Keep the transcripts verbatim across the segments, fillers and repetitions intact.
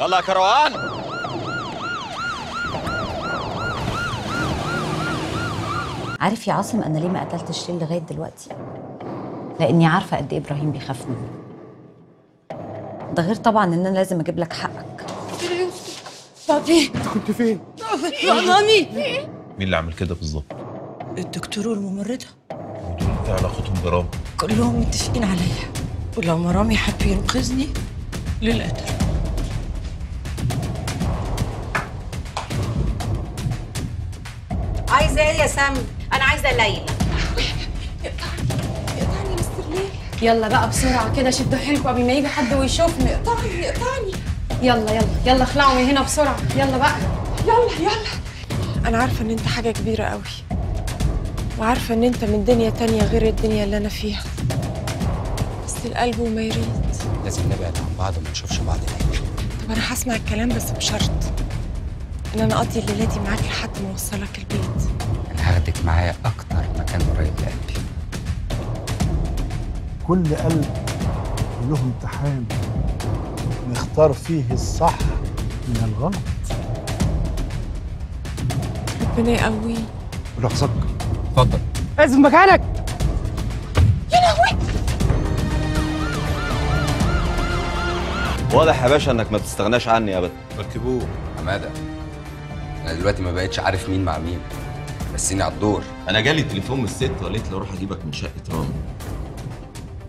يلا يا كروان. عارف يا عاصم انا ليه ما قتلتش ليل لغايه دلوقتي؟ لاني عارفه قد ايه ابراهيم بيخاف مني. ده غير طبعا ان انا لازم اجيب لك حقك. بابي انت كنت فين؟ يا مامي مين اللي عمل كده بالظبط؟ الدكتور والممرضه. ودول ايه علاقتهم برامي؟ كلهم متفقين عليا، ولو ما رامي حب ينقذني للقتل. عايزه ايه يا سامي؟ انا عايزه ليلى. اقطعني اقطعني يا مستر ليل. يلا بقى بسرعه كده، شدوا حيلكم قبل ما يجي حد ويشوفني. اقطعني اقطعني. يلا يلا يلا اخلعوا من هنا بسرعه، يلا بقى يلا يلا. انا عارفه ان انت حاجه كبيره قوي، وعارفه ان انت من دنيا تانيه غير الدنيا اللي انا فيها، بس القلب وما يريد. لازم نبعد عن بعض وما نشوفش بعض هناك. طب انا هسمع الكلام، بس بشرط ان انا اقضي ليلتي معاك لحد ما اوصلك البيت. انا هاخدك معايا اكتر مكان قريب لقلبي. كل قلب له امتحان نختار فيه الصح من الغلط. ربنا يقويك. رخصك. اتفضل. اقعد مكانك. يا لهوي. واضح يا باشا انك ما تستغناش عني ابدا. ركبوه. حماده انا دلوقتي ما بقتش عارف مين مع مين، رسيني على الدور. انا جالي تليفون من الست وقالت لي اروح اجيبك من شقه رامي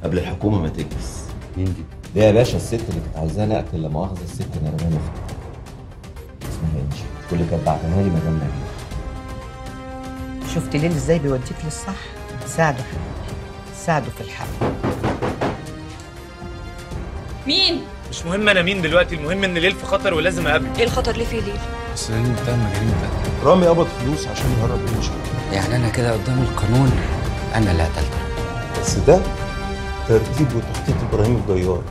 قبل الحكومه ما تجلس. مين دي؟ دي يا باشا الست اللي كانت عايزاني اقتل، لا مؤاخذه الست نرمين اختي اسمها انجي، كل اللي كانت بعتنها لي ما جنبها. شفت ليل ازاي بيوديك للصح؟ ساعده حبيبي، ساعده في الحق. مين؟ مش مهم انا مين دلوقتي، المهم ان ليل في خطر ولازم اقابله. ايه الخطر اللي فيه ليل؟ بس ليل متهم جريمه قتل. رامي قبض فلوس عشان يهرب من المشكله. يعني انا كده قدام القانون انا اللي قتلته. بس ده ترتيب وتخطيط ابراهيم الجيار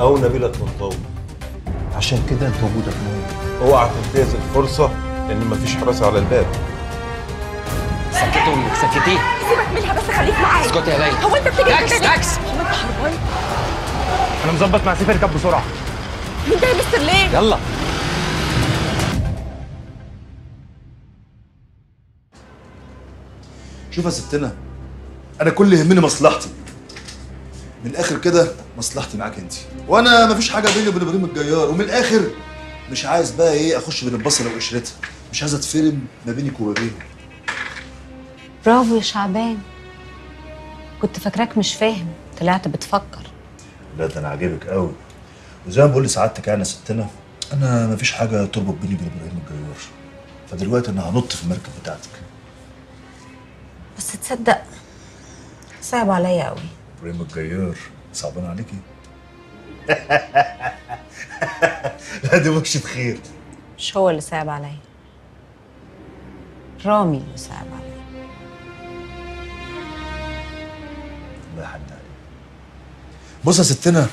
او نبيله الطنطاوي، عشان كده انت موجوده في مهم. اوعى تنتهز الفرصه لان مفيش حراسه على الباب. سكتي امك سكتي. سيبك منها بس خليك معايا. اسكتي يا ليلى. هو انت بتجري كده؟ تاكس تاكس. هو انت حرباني؟ انا مظبط مع سيف اركب بسرعه. مين ده يا مستر ليل؟ يلا. شوف يا ستنا، انا كل اللي يهمني مصلحتي. من الاخر كده مصلحتي معاك انت، وانا مفيش حاجه بيني وبين ابراهيم الجيار. ومن الاخر مش عايز بقى ايه اخش بين البصله وقشرتها، مش عايز اتفرم ما بينك وما بينه. برافو يا شعبان، كنت فاكراك مش فاهم، طلعت بتفكر. لا ده انا عاجبك قوي، وزي ما بقول لسعادتك يعني يا ستنا، انا مفيش حاجه تربط بيني وبين ابراهيم الجيار، فدلوقتي انا هنط في المركب بتاعتك. بس تصدق صعب عليا قوي. ابراهيم الجيار صعبان عليكي؟ لا دي مش خير. مش هو اللي صعب عليا، رامي اللي صعب عليا. الله يحن عليك. بص يا ستنا،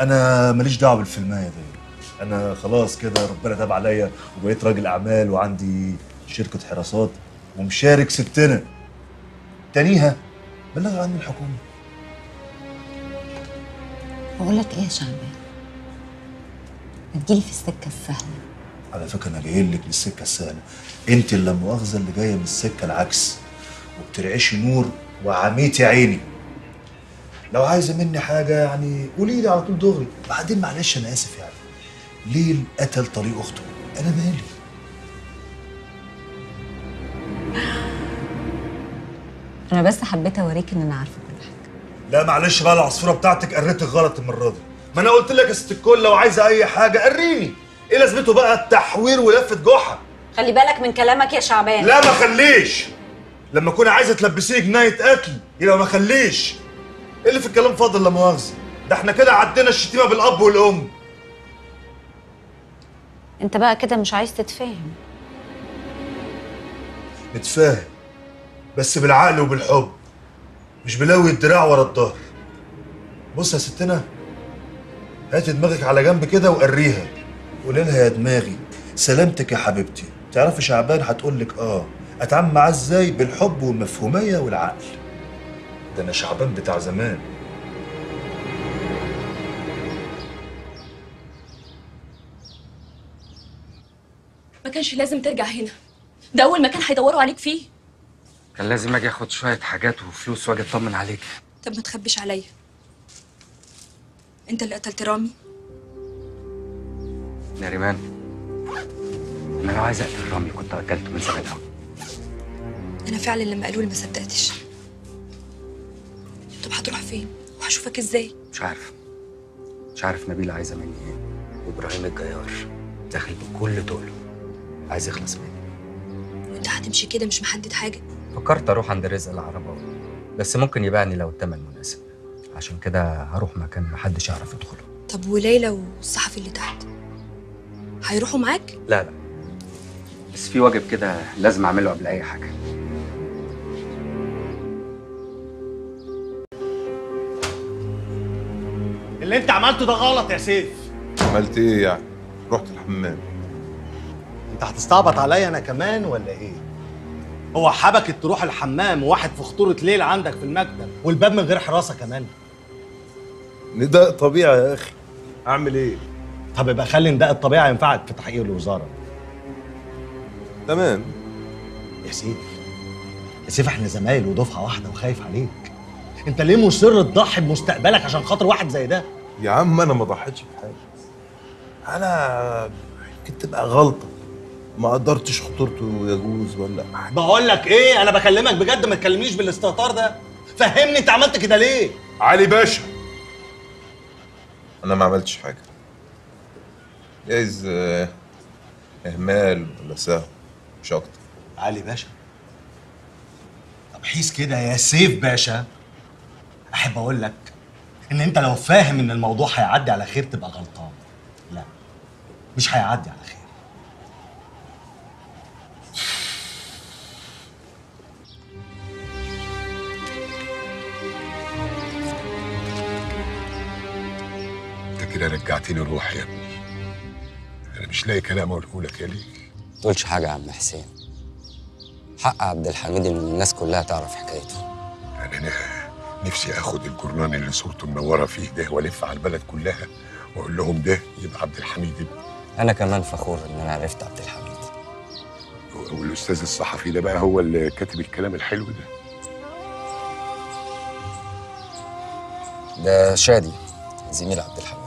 انا ماليش دعوه بالفيلمايه دي، انا خلاص كده ربنا تاب عليا وبقيت راجل اعمال وعندي شركه حراسات ومشارك ستنا. تانيها بلغ عني الحكومه. بقول لك ايه يا شعبان؟ ما تجيلي في السكه السهله. على فكره انا جايلك من السكه السهله، انت اللي مؤاخذه اللي جايه من السكه العكس، وبترعشي نور وعميتي عيني. لو عايزه مني حاجه يعني قولي لي على طول دغري، بعدين معلش انا اسف يعني. ليل قتل طريق اخته، انا مالي؟ انا بس حبيت اوريك ان انا عارفه كل حاجه. لا معلش بقى، العصفوره بتاعتك قريت غلط المره دي. ما انا قلت لك يا ست الكل لو عايزه اي حاجه قريني، ايه لازمته بقى التحوير ولفه جحا؟ خلي بالك من كلامك يا شعبان. لا ما خليش، لما اكون عايزه تلبسيه جنايه قتل يبقى ما خليش. ايه اللي في الكلام فاضل لا مؤاخذه؟ ده احنا كده عدينا الشتيمه بالاب والام. انت بقى كده مش عايز تتفاهم. نتفاهم بس بالعقل وبالحب، مش بلوي الدراع ورا الظهر. بص يا ستنا، هاتي دماغك على جنب كده وقريها، قولي لها يا دماغي سلامتك يا حبيبتي، تعرفي شعبان هتقول لك اه، اتعامل معاه ازاي بالحب والمفهوميه والعقل. ده انا شعبان بتاع زمان. ما كانش لازم ترجع هنا، ده أول مكان هيدوروا عليك فيه. كان لازم أجي آخد شوية حاجات وفلوس وأجي أطمن عليك. طب ما تخبيش عليا. أنت اللي قتلت رامي؟ ناريمان، أنا لو عايز أقتل رامي كنت قتلته من زمان أوي. أنا فعلا لما قالوا لي ما صدقتش. طب هتروح فين؟ وهشوفك إزاي؟ مش عارف. مش عارف نبيلة عايزة مني إيه؟ وإبراهيم الجيار داخل بكل طوله، عايز يخلص مني. وأنت هتمشي كده مش محدد حاجة؟ فكرت أروح عند رزق العرباوي، بس ممكن يبيعني لو التمن مناسب، عشان كده هروح مكان محدش يعرف يدخله. طب وليلى والصحفي اللي تحت؟ هيروحوا معاك؟ لا لا، بس في واجب كده لازم أعمله قبل أي حاجة. اللي أنت عملته ده غلط يا سيف. عملت إيه يعني؟ رحت الحمام. أنت هتستعبط عليا أنا كمان ولا إيه؟ هو حبكت تروح الحمام وواحد في خطورة ليل عندك في المكتب والباب من غير حراسة كمان. نداء الطبيعة يا أخي، أعمل إيه؟ طب يبقى خلي نداء الطبيعة ينفعك في تحقيق الوزارة. تمام. يا سيف يا سيف إحنا زمايل ودفعة واحدة وخايف عليك. أنت ليه مصر تضحي بمستقبلك عشان خاطر واحد زي ده؟ يا عم أنا ما ضحيتش بحاجة. أنا كنت تبقى غلطة. ما قدرتش خطورته يجوز ولا حاجه. بقول لك ايه، انا بكلمك بجد، ما تكلمنيش بالاستهتار ده. فهمني انت عملت كده ليه؟ علي باشا انا ما عملتش حاجه، جايز اهمال ولا سهو مش اكتر. علي باشا طب حيس كده يا سيف باشا، احب اقول لك ان انت لو فاهم ان الموضوع هيعدي على خير تبقى غلطان. لا مش هيعدي على خير. كده رجعتني روحي يا ابني، انا مش لاقي كلام اقوله لك يا ليل. ما تقولش حاجه يا عم حسين، حق عبد الحميد ان الناس كلها تعرف حكايته. انا نفسي اخد الجرنان اللي صورته منوره فيه ده والف على البلد كلها واقول لهم ده يبقى عبد الحميد ابني. انا كمان فخور ان انا عرفت عبد الحميد. والاستاذ الصحفي ده بقى هو اللي كاتب الكلام الحلو ده. ده شادي زميل عبد الحميد.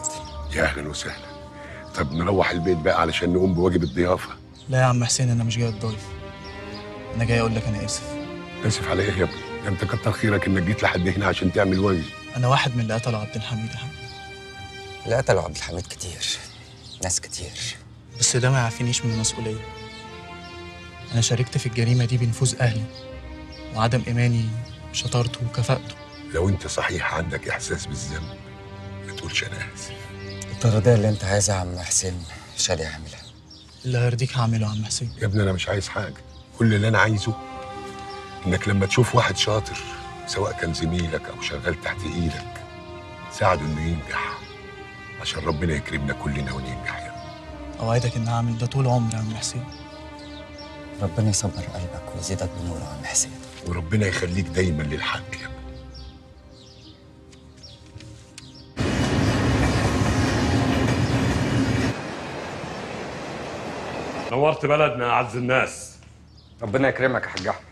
يا اهلا وسهلا. طب نروح البيت بقى علشان نقوم بواجب الضيافه. لا يا عم حسين انا مش جاي اتضايف، انا جاي اقول لك انا اسف. اسف على ايه يا ابني؟ ده انت كتر خيرك انك جيت لحد هنا عشان تعمل واجب. انا واحد من اللي قتلوا عبد الحميد يا حبيبي. اللي قتلوا عبد الحميد كتير، ناس كتير، بس ده ما يعفينيش من المسؤوليه. انا شاركت في الجريمه دي بنفوذ اهلي وعدم ايماني بشطارته وكفاءته. لو انت صحيح عندك احساس بالذنب ما تقولش انا اسف. التغذية اللي انت عايزها يا عم حسين شادي هعملها. اللي هيرضيك هعمله يا عم حسين. يا ابني انا مش عايز حاجه، كل اللي انا عايزه انك لما تشوف واحد شاطر سواء كان زميلك او شغال تحت ايدك ساعده انه ينجح عشان ربنا يكرمنا كلنا وننجح يا ابني. اوعدك ان هعمل ده طول عمري يا عم حسين. ربنا يصبر قلبك ويزيدك بنور يا عم حسين، وربنا يخليك دايما للحق يا ابني. نورت بلدنا يا اعز الناس. ربنا يكرمك يا حاج احمد.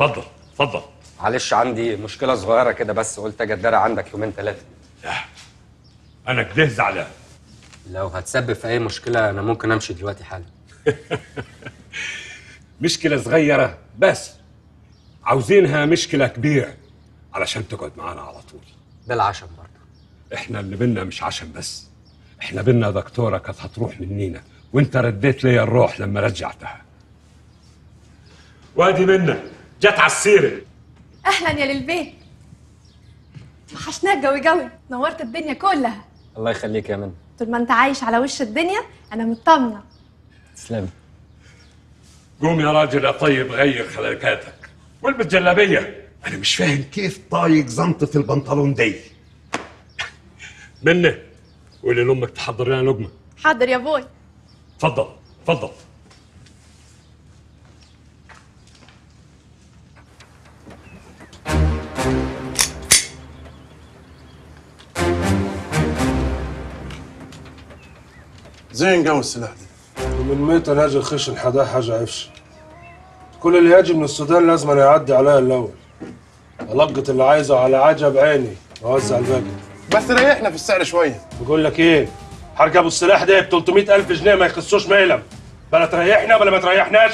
اتفضل اتفضل. معلش عندي مشكله صغيره كده بس، قلت اجي اتدارى عندك يومين ثلاثه. لا انا كده زعلان. لو هتسبب في اي مشكله انا ممكن امشي دلوقتي حالا. مشكله صغيره بس عاوزينها مشكله كبيره علشان تقعد معانا على طول. ده العشم برضه. احنا اللي بينا مش عشم بس، احنا بينا دكتوره كانت هتروح منينا وانت رديت ليا الروح لما رجعتها. وادي منا جت على السيره. اهلا يا للبيت، وحشناك جوي جوي، نورت الدنيا كلها. الله يخليك يا منا. طول ما انت عايش على وش الدنيا انا مطمنه. تسلمي. قوم يا راجل يا طيب غير خلكاتك والبس جلابيه. انا مش فاهم كيف طايق زنطه البنطلون دي. منا قولي لامك تحضر لنا لقمه. حاضر يا بوي. اتفضل اتفضل. زين جو السلاح ده. ومن ميتة ناجي خشن حداه حاجة عفش. كل اللي يجي من السودان لازم أنا يعدي عليا الأول. ألقط اللي عايزه على عجة بعيني وأوزع الباقي. بس ريحنا في السعر شوية. بقول لك إيه؟ حركة أبو السلاح ده ب تلتمية ألف جنيه ما يخصوش مقلم. بلا تريحنا بلا ما تريحناش.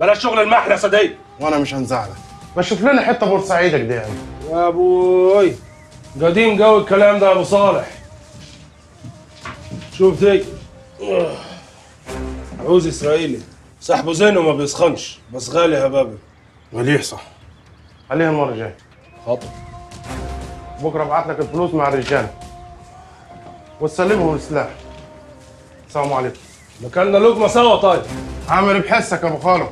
بلا شغل المحلسة دي. وأنا مش هنزعلك. ما تشوف لنا حتة بورسعيدك دي يعني. يا أبوي قديم قوي الكلام ده يا أبو صالح. شوف دي. عوز إسرائيلي سحبه زين وما بيسخنش بس غالي يا بابا. مليح صح. خليها المرة الجاية. خاطر. بكرة ابعت لك الفلوس مع الرجال. وتسلمهم السلاح. السلام عليكم. مكلنا لقمة سوا طيب. عامل بحسك يا أبو خالو.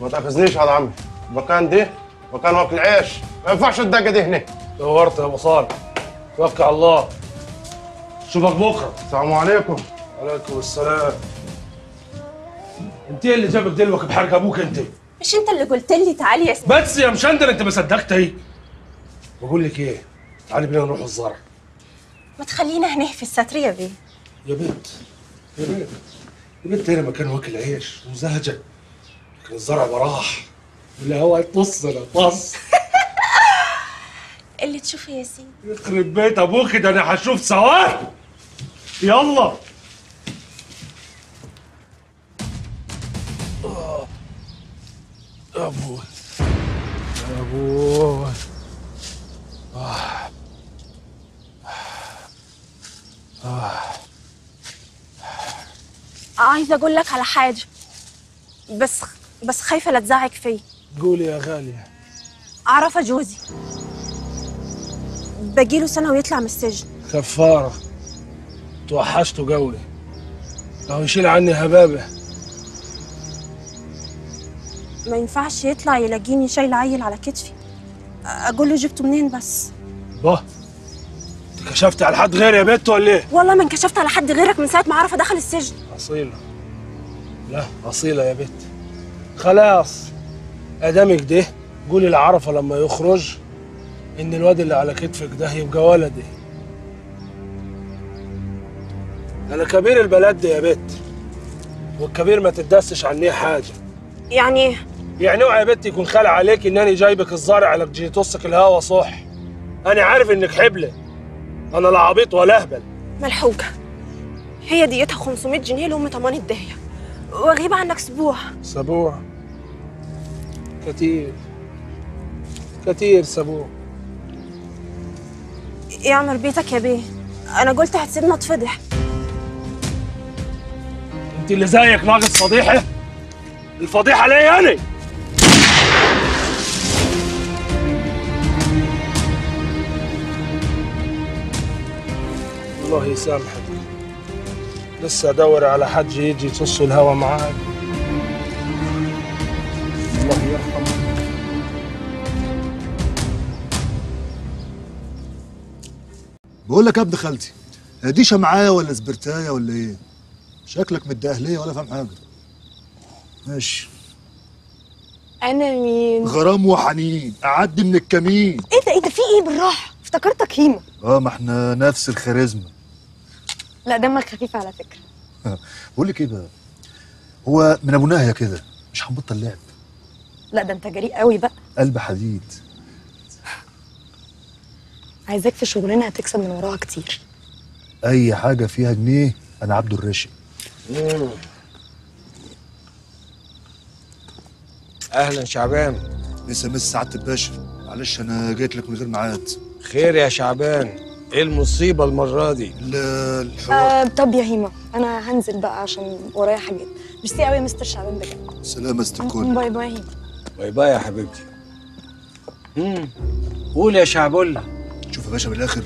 ما تقفزنيش هذا عمي. مكان دي مكان واكل عيش، ما ينفعش الدقه دي هنا. دورت يا ابو صالح، توكل على الله. اشوفك بكره. السلام عليكم. وعليكم السلام. انت اللي جابك دلوك بحركه ابوك انت. مش انت اللي قلت لي تعالي يا سيدي؟ بس يا مشندر انت ما صدقتي. بقول لك ايه؟ تعالي بينا نروح الزرع. ما تخلينا هنا في الستر يا بيه. يا بنت يا بنت يا بنت هنا مكان واكل عيش ومزهجه، لكن الزرع براح. لا هو طص ولا طص. اللي تشوفه يا سيدي. يخرب بيت ابوكي ده انا هشوف سواد. يلا. يا ابوي يا ابوي. آه. آه. عايزه اقول لك على حاجه بس بس خايفه لا تزعج فيا. قولي يا غالية. أعرف جوزي بجيله سنة ويطلع من السجن. كفارة. توحشته قوي. لو يشيل عني هبابة. ما ينفعش يطلع يلاقيني شايلة عيل على كتفي. أقول له جبته منين بس؟ باه أنت كشفت على حد غيري يا بت ولا إيه؟ والله ما انكشفت على حد غيرك من ساعة ما عرفة دخل السجن. أصيلة. لا أصيلة يا بت. خلاص. ادامك ده قولي لعرفه لما يخرج ان الواد اللي على كتفك ده يبقى ولدي. انا كبير البلد دي يا بت، والكبير ما تدسش عنيه حاجه. يعني ايه؟ يعني اوعى يا بت يكون خالع عليك ان انا جايبك الزرع لك جي يطصك الهوا صح. انا عارف انك حبله، انا لا عبيط ولا اهبل. ملحوجه هي ديتها خمسمية جنيه لام طماني الدهيه، واغيب عنك اسبوع. اسبوع كتير كتير. سابوه يعمر بيتك يا بيه. انا قلت هتسيبنا اتفضح. انت اللي زيك ناقص فضيحه. الفضيحه ليا انا. الله يسامحك. لسه ادور على حد يجي يتص الهوا معاك. الله يرحمه. بقول لك يا ابن خالتي، هديشه معايا ولا سبرتايه ولا ايه؟ شكلك متداهليه ولا فاهم حاجه. ماشي. انا مين؟ غرام وحنين، اعدي من الكمين. ايه ده ايه ده في ايه بالراحه؟ افتكرتك هيما. اه ما احنا نفس الخاريزما. لا دمك خفيف على فكره. بقول لك ايه بقى؟ هو من ابو ناهيه كده مش هنبطل لعب. لا ده انت جريء قوي بقى. قلب حديد. عايزاك في شغلنا هتكسب من وراها كتير. اي حاجه فيها جنيه انا عبد الراشد. اهلا شعبان. لسه مس سعاده الباشا. معلش انا جيت لك من غير ميعاد. خير يا شعبان، ايه المصيبه المره دي؟ لا الحوار. آه طب يا هيما انا هنزل بقى عشان ورايا حاجات. ميرسي قوي يا مستر شعبان بجد. سلام يا مستر كول. باي باي يا هيما. باي باي يا حبيبتي. امم قول يا شعبولة. شوف يا باشا من الاخر،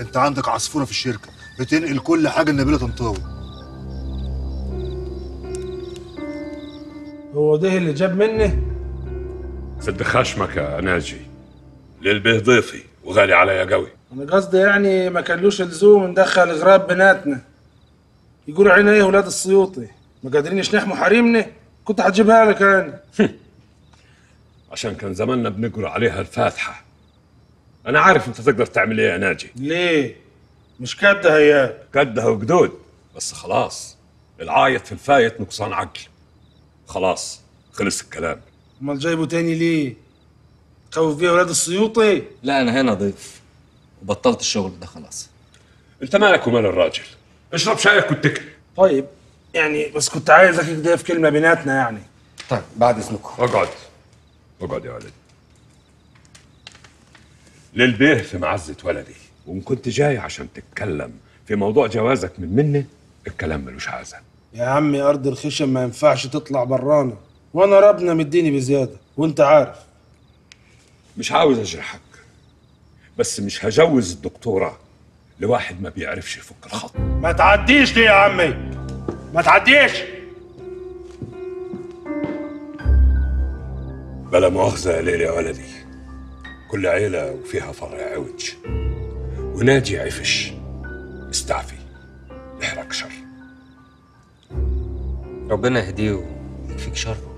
انت عندك عصفوره في الشركه بتنقل كل حاجه لنبيله طنطاوي. هو ده اللي جاب مني؟ سد خشمك يا ناجي، للبيه ضيفي وغالي عليا قوي. انا قصدي يعني ما كانلوش لزوم ندخل غراب بناتنا. يقولوا عيني ايه ولاد السيوطي ما قادرينش نحموا حريمنا. كنت هتجيبها لك انا. عشان كان زماننا بنقرا عليها الفاتحه. انا عارف انت تقدر تعمل ايه يا ناجي. ليه؟ مش كدها اياه. كدها وجدود، بس خلاص العايط في الفايت نقصان عقل. خلاص خلص الكلام. امال جايبه تاني ليه؟ تخوف بيه اولاد السيوطي؟ لا انا هنا ضيف وبطلت الشغل ده خلاص. انت مالك ومال الراجل؟ اشرب شايك واتكل. طيب يعني بس كنت عايزك كده في كلمه بيناتنا يعني. طيب بعد اذنكم. اقعد اقعد يا ولدي. للبيه في معزه ولدي، وان كنت جاي عشان تتكلم في موضوع جوازك من مني الكلام ملوش عازه. يا عمي ارض الخشم ما ينفعش تطلع برانا، وانا ربنا مديني بزياده وانت عارف. مش عاوز اجرحك، بس مش هجوز الدكتوره لواحد ما بيعرفش يفك الخط. ما تعديش دي يا عمي، ما تعديش. بلا مؤاخذه يا ليل يا ولدي، كل عيله وفيها فرع عوج، وناجي عفش استعفي يحرق شر. ربنا يهديه ويكفيك شره.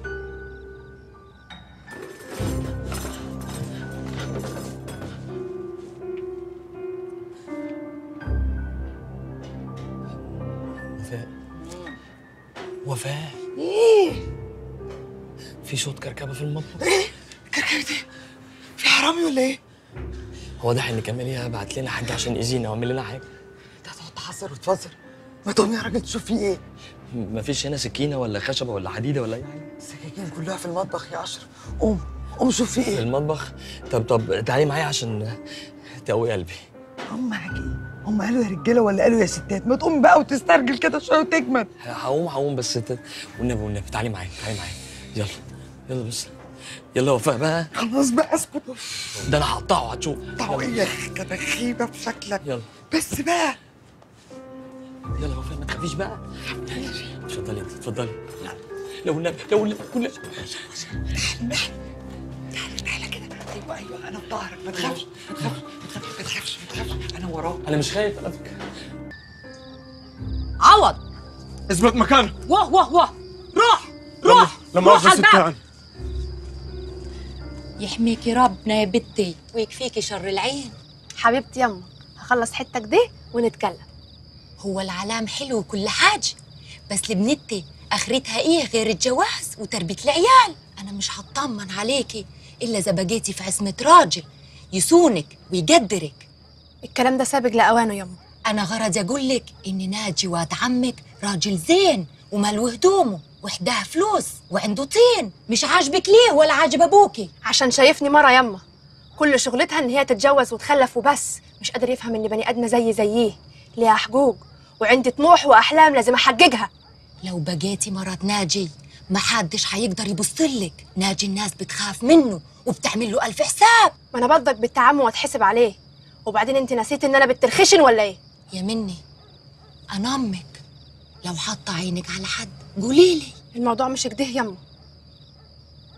وفاء وفاء ايه؟ في صوت كركبه في المطبخ. ايه؟ كركبه ايه؟ في حرامي ولا ايه؟ واضح ان كمان هي بعت لنا حاجه عشان اذينا واعمل لنا حاجه. انت هتقعد تحذر وتفذر؟ ما تقوم يا راجل تشوف فيه ايه؟ مفيش هنا سكينه ولا خشبه ولا حديده ولا اي حاجه. السكاكين كلها في المطبخ يا اشرف، قوم قوم شوف فيه ايه؟ في المطبخ؟ طب طب تعالي معايا عشان تقوي قلبي. هم معاك ايه؟ هم قالوا يا رجاله ولا قالوا يا ستات؟ ما تقوم بقى وتسترجل كده شويه وتجمد. هقوم هقوم بس ت... والنبي والنبي تعالي معايا تعالي معايا. يلا يلا بس يلا وفاء بقى. خلاص بقى اسكت، ده انا هقطعه هتشوف. طعه ايه يا كده خيبه في شكلك. يلا بس بقى يلا يا وفاء ما تخافيش بقى. اتفضلي انت اتفضلي. لو النبي لو النبي كل تعالي تعالي تعالي كده. ايوه ايوه انا في ظهرك، ما تخافش ما تخافش ما تخافش ما تخافش انا وراك. انا مش خايف. عوض اثبت مكانك. واه واه واه روح روح روح على يحميكي ربنا يا بنتي ويكفيكي شر العين. حبيبتي يما هخلص حتك دي ونتكلم. هو العلام حلو وكل حاجه، بس لبنتي اخرتها ايه غير الجواز وتربيه العيال؟ انا مش هطمن عليكي الا اذا بقيتي في عصمه راجل يصونك ويقدرك. الكلام ده سابق لاوانه يما. انا غرضي اقول لك ان ناجي واد عمك راجل زين ومالو هدومه وحدها فلوس وعنده طين. مش عاجبك ليه ولا عاجب ابوكي؟ عشان شايفني مره يما كل شغلتها ان هي تتجوز وتخلف وبس. مش قادر يفهم ان بني ادمه زي زيه ليها حقوق وعندي طموح واحلام لازم احققها. لو بقيتي مرات ناجي ما حدش هيقدر يبصلك. ناجي الناس بتخاف منه وبتعمل له الف حساب. ما انا برضك بالتعامل واتحسب عليه. وبعدين انت نسيت ان انا بنت الخشن ولا ايه يا مني؟ انا امك، لو حاطه عينك على حد قوليلي. الموضوع مش كده يما،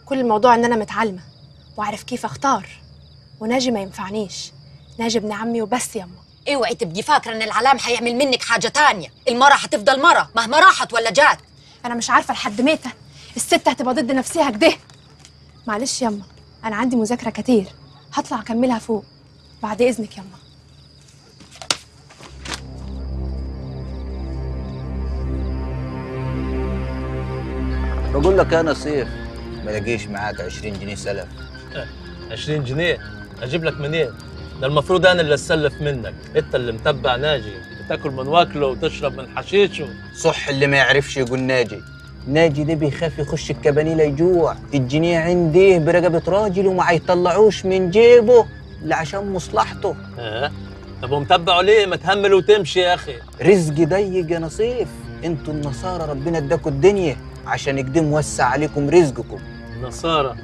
كل الموضوع ان انا متعلمه واعرف كيف اختار، وناجي ما ينفعنيش. ناجي ابن عمي وبس يما. اوعي تبقي فاكره ان العلام هيعمل منك حاجه تانية. المره هتفضل مره مهما راحت ولا جات. انا مش عارفه لحد متى الست هتبقى ضد نفسها كده. معلش يما انا عندي مذاكره كتير هطلع اكملها فوق بعد اذنك يما. بقول لك انا صيف ما لاقيش معاك عشرين جنيه سلف. عشرين جنيه اجيب لك منين؟ ده المفروض انا اللي اتسلف منك. انت اللي متبع ناجي، بتاكل من واكله وتشرب من حشيشه. صح اللي ما يعرفش يقول ناجي. ناجي ده بيخاف يخش الكبانيله يجوع. الجنيه عنديه برقبه راجل وما هيطلعوش من جيبه الا عشان مصلحته. اه طب ومتبعه ليه؟ ما تهمل وتمشي يا اخي. رزق ضيق يا نصيف، انتوا النصارى ربنا اداكوا الدنيا عشان كده موسع عليكم رزقكم. نصارى؟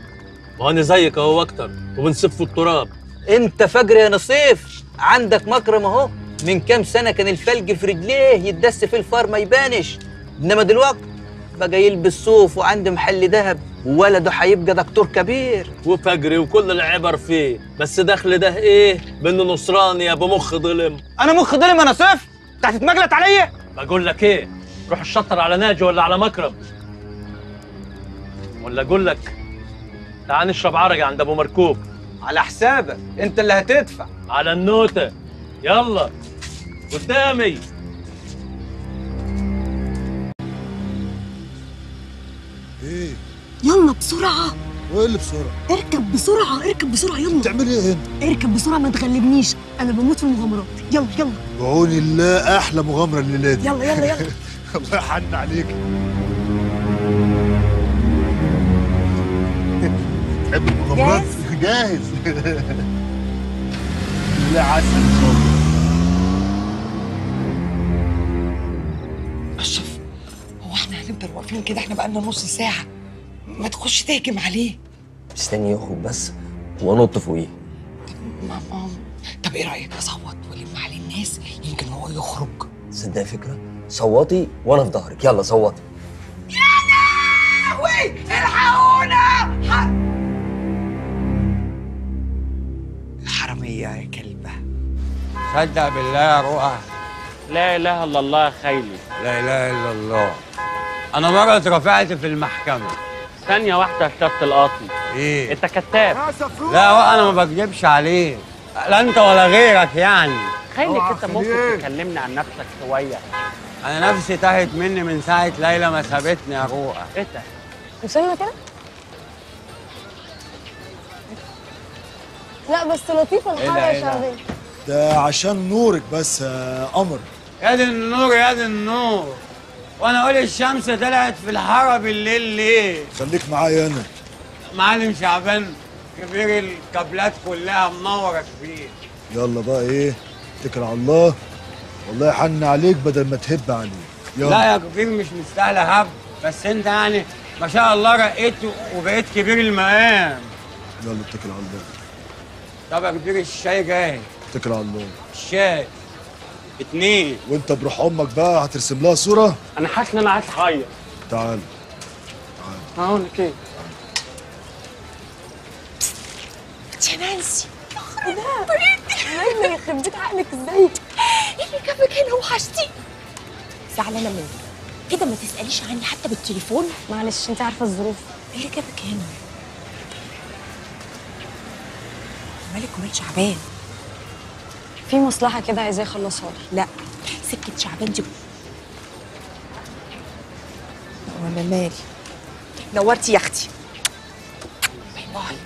ما انا زيك اهو اكتر وبنصب في التراب. انت فجر يا نصيف، عندك مكرم اهو. من كام سنه كان الفلج في رجليه يتدس في الفار ما يبانش، انما دلوقتي بقى يلبس صوف وعنده محل ذهب وولده هيبقى دكتور كبير. وفجري وكل العبر فيه، بس دخل ده ايه؟ بانه نصراني يا ابو مخ ظلم. انا مخ ظلم يا نصيف؟ انت هتتمجلط عليا؟ بقول لك ايه؟ روح الشطر على ناجي ولا على مكرم؟ ولا اقول لك تعال نشرب عرق عند ابو مركوب. على حسابك، انت اللي هتدفع. على النوتة. يلا قدامي. ايه؟ يلا بسرعة. وايه اللي بسرعة؟ اركب بسرعة، اركب بسرعة يلا. بتعمل ايه هنا؟ اركب بسرعة ما تغلبنيش، أنا بموت في المغامرات. يلا يلا. بعون الله أحلى مغامرة الليلة دي. يلا يلا يلا. الله يحن عليك. تحب المغامرات؟ جاهز. لا عسل خالص. أشرف، هو احنا هنفضل واقفين كده؟ احنا بقالنا نص ساعة. ما تخش تهجم عليه. مستني يخرج بس وانط فوقيه. طب ماما، طب ايه رايك اصوت والم عليه الناس يمكن هو يخرج؟ صدق فكره، صوتي وانا في ظهرك. يلا صوتي. يا لهوي الحقونا. ح... الحراميه يا كلبه. صدق بالله يا رؤى، لا اله الا الله. خيلي لا اله الا الله. انا مره اترفعت في المحكمه. ثانية واحدة يا كابتن القاطي. ايه؟ انت كذاب. لا انا ما بكذبش عليك، لا انت ولا غيرك يعني. خليك انت ممكن تكلمني عن نفسك شوية. انا نفسي تاهت مني من ساعة ليلى ما سابتني يا رؤى. ايه ده؟ مسلمة كده؟ لا بس لطيفة الحالة يا شعبان. ده عشان نورك بس يا قمر. يا دي النور يا دي النور. وانا اقول الشمس طلعت في الحرب الليل ليه؟ خليك معايا انا. معلم شعبان كبير، الكابلات كلها منوره كبير. يلا بقى ايه؟ اتكل على الله، والله يحن عليك بدل ما تهب عليك. يلا. لا يا كبير مش مستاهله هب، بس انت يعني ما شاء الله رقيت وبقيت كبير المقام. يلا اتكل على الله. طب يا كبير الشاي جاهز. اتكل على الله. الشاي اتنين. وانت بروح امك بقى هترسم لها صوره. انا حاسس ان انا عايز اعيط. تعال تعال هقول لك ايه. يا نانسي يخرب بيتك، ماما يخرب بيت عقلك ازاي؟ ايه اللي جابك هنا وحشتيني؟ زعلانه منك كده، ما تساليش عني حتى بالتليفون. معلش انت عارفه الظروف. ايه اللي جابك هنا؟ مالك ومال شعبان؟ في مصلحة كده عايزاه يخلصها لي. لا سكة شعبان دي. وانا مالي؟ نورتي يا اختي. باي باي.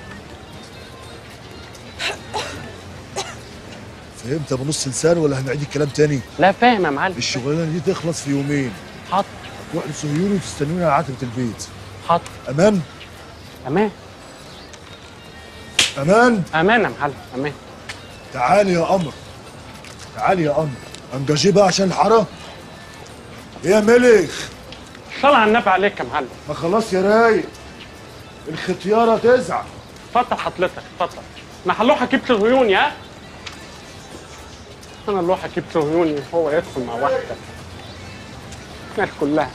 فهمت بنص لسان ولا هنعيد الكلام تاني؟ لا فاهم يا معلم. الشغلانة دي تخلص في يومين. حاضر. تروح لسهيوني وتستنوني على عتبة البيت. حاضر. أمان؟ أمان. أمان؟ أمان يا معلم، أمان. تعالي يا قمر، تعالي يا قمر. انجاجيه بقى عشان الحاره. ايه يا ملك؟ صلى على النبي عليك يا معلم. ما خلاص يا رايق، الختياره تزعل. اتفضل حضرتك اتفضل. ما هنروح اجيب صهيوني. ها؟ انا اللي هروح اجيب صهيوني هو يدخل مع واحده. الناس كلها.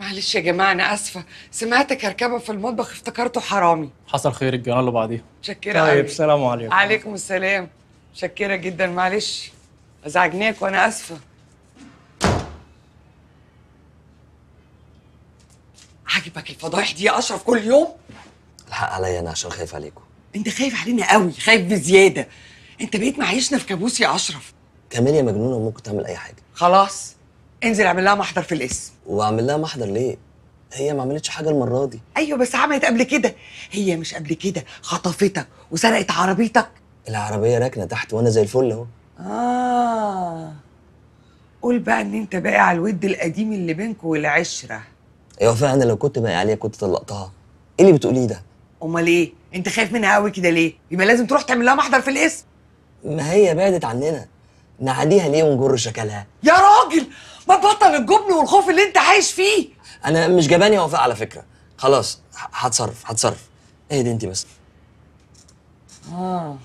معلش يا جماعه انا اسفه، سمعتك كركبه في المطبخ افتكرته حرامي. حصل خير، الجنان اللي بعديها. متشكره قوي. طيب سلام عليكم. عليكم السلام. متشكرة جدا، معلش ازعجناك وانا اسفة. عاجبك الفضايح دي يا اشرف كل يوم؟ الحق عليا انا عشان خايف عليكم. انت خايف علينا قوي، خايف بزيادة. انت بقيت معيشنا في كابوس يا اشرف. كمان يا مجنونة وممكن تعمل اي حاجة. خلاص انزل اعمل لها محضر في الاسم. واعمل لها محضر ليه؟ هي ما عملتش حاجة المرة دي. ايوه بس عملت قبل كده. هي مش قبل كده خطفتك وسرقت عربيتك. العربية راكنة تحت وأنا زي الفل أهو. آه قول بقى إن أنت باقي على الود القديم اللي بينكوا والعشرة. أيوة فعلا، لو كنت باقي عليها كنت طلقتها. إيه اللي بتقوليه ده؟ أمال إيه؟ أنت خايف منها قوي كده ليه؟ يبقى لازم تروح تعمل لها محضر في القسم. ما هي بعدت عننا، نعاديها ليه ونجر شكلها؟ يا راجل ما تبطل الجبن والخوف اللي أنت عايش فيه. أنا مش جباني يا وفاء على فكرة، خلاص هتصرف هتصرف. اهدي أنت بس. آه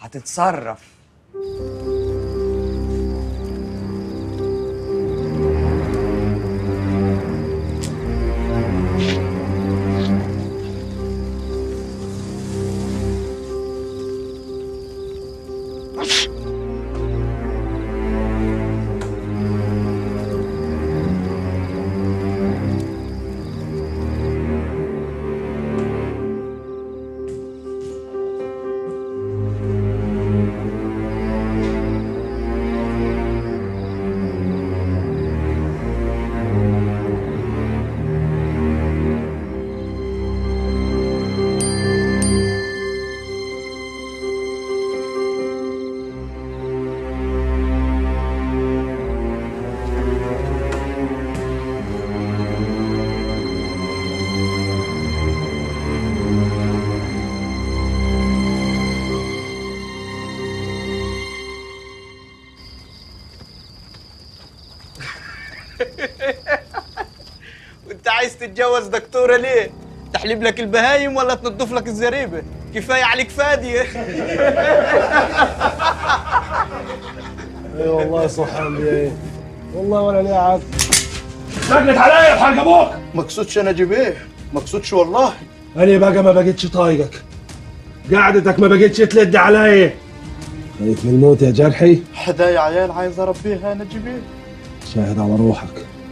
هتتصرف. تتجوز دكتورة ليه؟ تحليب لك البهايم ولا تنظف لك الزريبة؟ كفاية عليك فادية. اي والله صح يا والله ولا ليه عاد لجنت عليا بحرج ابوك. ما اقصدش انا جبيه، ما اقصدش والله. انا بقى ما بقتش طايقك، قعدتك ما بقتش تلد عليا. خايف من الموت يا جرحي؟ حدايا عيال عايز اربيها انا جبيه. شاهد على روحك.